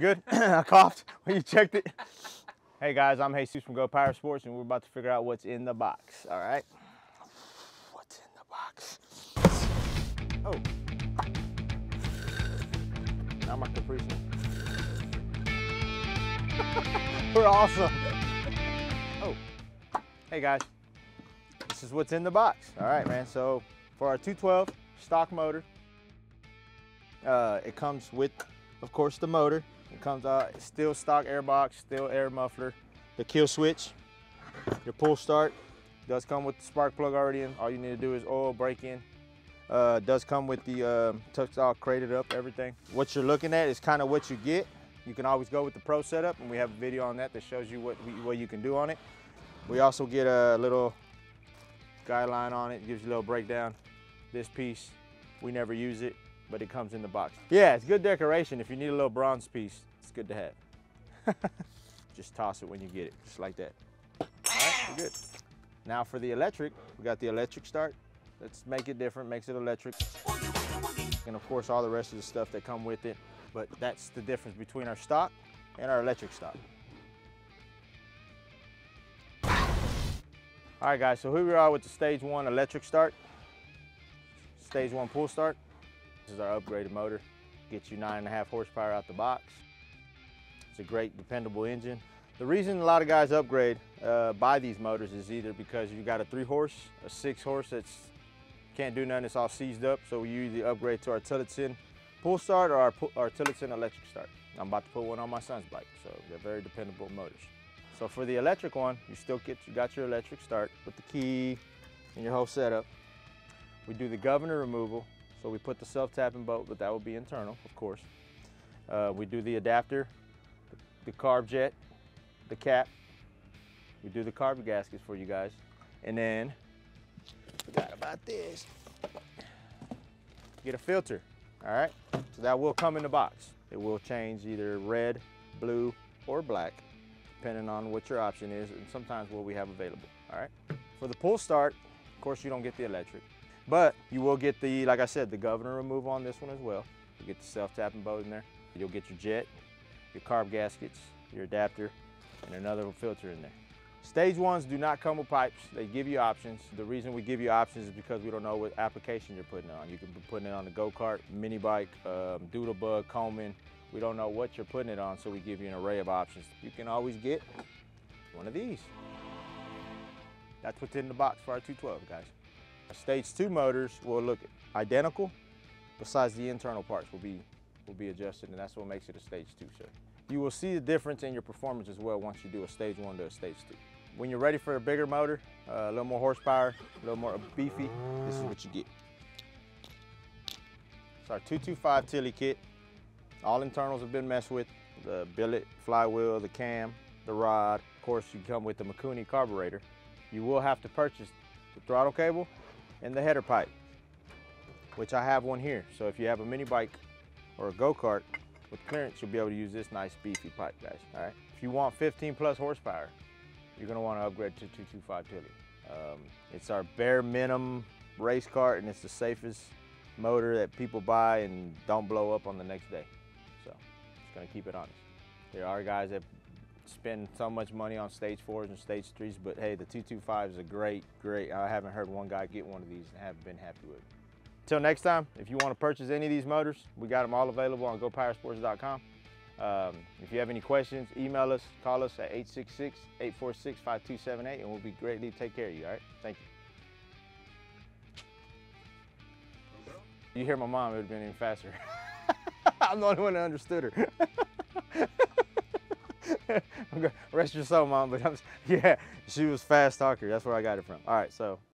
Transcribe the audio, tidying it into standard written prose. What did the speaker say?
Good? I coughed when you checked it. Hey guys, I'm Haseeb from Go Power Sports, and we're about to figure out what's in the box, all right? What's in the box? Oh. Now my Capri Sun. We're awesome. Oh. Hey guys, this is what's in the box. All right, man, so for our 212 stock motor, it comes with, of course, the motor. It comes out still stock air box, still air muffler, the kill switch, your pull start. Does come with the spark plug already in. All you need to do is oil, brake in. Does come with the tux all crated up, everything. What you're looking at is kind of what you get. You can always go with the pro setup, and we have a video on that that shows you what you can do on it. We also get a little guideline on it, gives you a little breakdown. This piece, we never use it, but it comes in the box. Yeah, it's good decoration. If you need a little bronze piece, it's good to have. Just toss it when you get it, just like that. All right, we're good. Now for the electric, we got the electric start. Let's make it different, makes it electric. And of course, all the rest of the stuff that come with it. But that's the difference between our stock and our electric stock. All right guys, so here we are with the stage one electric start. Stage one pull start. This is our upgraded motor. Gets you 9.5 horsepower out the box. It's a great dependable engine. The reason a lot of guys upgrade buy these motors is either because you got a 3 horse, a 6 horse that's can't do nothing, it's all seized up. So we usually upgrade to our Tillotson pull start or our Tillotson electric start. I'm about to put one on my son's bike, so they're very dependable motors. So for the electric one, you still got your electric start with the key and your whole setup. We do the governor removal. So we put the self-tapping bolt, but that will be internal, of course. We do the adapter, the carb jet, the cap. We do the carb gaskets for you guys. And then, forgot about this. Get a filter, all right? So that will come in the box. It will change either red, blue, or black, depending on what your option is and sometimes what we have available, all right? For the pull start, of course you don't get the electric. But you will get the, like I said, the governor removal on this one as well. You get the self-tapping bolt in there. You'll get your jet, your carb gaskets, your adapter, and another filter in there. Stage ones do not come with pipes. They give you options. The reason we give you options is because we don't know what application you're putting on. You can be putting it on the go-kart, mini bike, doodlebug, Coleman. We don't know what you're putting it on, so we give you an array of options. You can always get one of these. That's what's in the box for our 212, guys. Stage 2 motors will look identical, besides the internal parts will be adjusted, and that's what makes it a stage 2, sir. You will see the difference in your performance as well once you do a stage 1 to a stage 2. When you're ready for a bigger motor, a little more horsepower, a little more beefy, this is what you get. It's our 225 Tilly kit. All internals have been messed with. The billet, flywheel, the cam, the rod. Of course, you come with the Mikuni carburetor. You will have to purchase the throttle cable and the header pipe, which I have one here. So if you have a mini bike or a go-kart with clearance, you'll be able to use this nice beefy pipe, guys, all right? If you want 15 plus horsepower, you're gonna wanna upgrade to 225 Tilly. It's our bare minimum race car, and it's the safest motor that people buy and don't blow up on the next day. So it's gonna keep it honest. There are guys that spend so much money on stage 4s and stage 3s, but hey, the 225 is a great, I haven't heard one guy get one of these and haven't been happy with it. Till next time, if you want to purchase any of these motors, we got them all available on gopowersports.com. If you have any questions, email us, call us at 866-846-5278, and we'll be greatly take care of you, all right? Thank you. You hear my mom, it would have been even faster. I'm the only one that understood her. Rest your soul, Mom, but yeah, she was fast talker. That's where I got it from. All right, so.